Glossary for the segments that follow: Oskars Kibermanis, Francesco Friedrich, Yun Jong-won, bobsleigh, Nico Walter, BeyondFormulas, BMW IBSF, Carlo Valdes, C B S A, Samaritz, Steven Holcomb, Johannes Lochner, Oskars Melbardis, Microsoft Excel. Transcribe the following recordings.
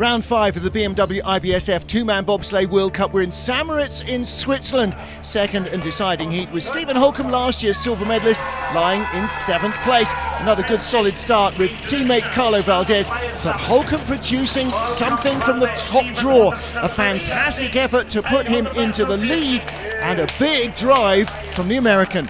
Round 5 of the BMW IBSF two-man bobsleigh World Cup. We're in Samaritz in Switzerland. Second and deciding heat was Steven Holcomb, last year's silver medalist, lying in 7th place. Another good solid start with teammate Carlo Valdes, but Holcomb producing something from the top draw. A fantastic effort to put him into the lead and a big drive from the American.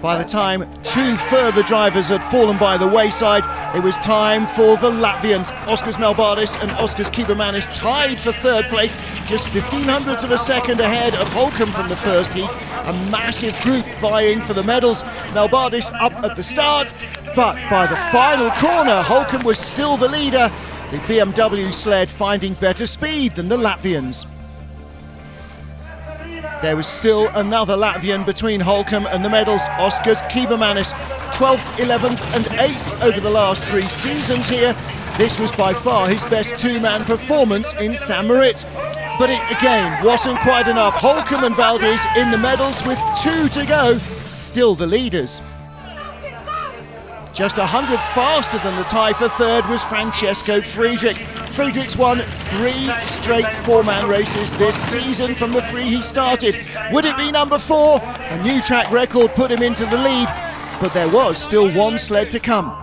By the time two further drivers had fallen by the wayside, it was time for the Latvians. Oskars Melbardis and Oskars Kibermanis tied for third place, just 1500ths of a second ahead of Holcomb from the first heat. A massive group vying for the medals. Melbardis up at the start, but by the final corner, Holcomb was still the leader. The BMW sled finding better speed than the Latvians. There was still another Latvian between Holcomb and the medals, Oskars Kibermanis, 12th, 11th and 8th over the last three seasons here. This was by far his best two-man performance in Samaritz. But it, again, wasn't quite enough. Holcomb and Valdes in the medals with two to go, still the leaders. Just 100th faster than the tie for third was Francesco Friedrich. Friedrich's won three straight four-man races this season from the three he started. Would it be number four? A new track record put him into the lead, but there was still one sled to come.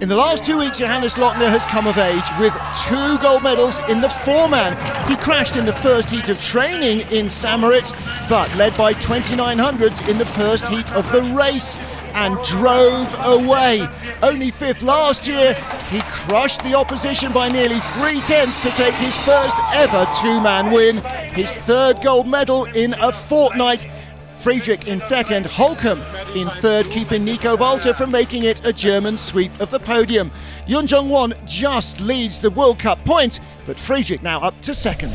In the last 2 weeks, Johannes Lochner has come of age with two gold medals in the four-man. He crashed in the first heat of training in Samaritz, but led by 2900ths in the first heat of the race and drove away. Only fifth last year, he crushed the opposition by nearly 3/10 to take his first ever two-man win, his third gold medal in a fortnight. Friedrich in second, Holcomb in third, keeping Nico Walter from making it a German sweep of the podium. Yun Jong-won just leads the World Cup points, but Friedrich now up to second.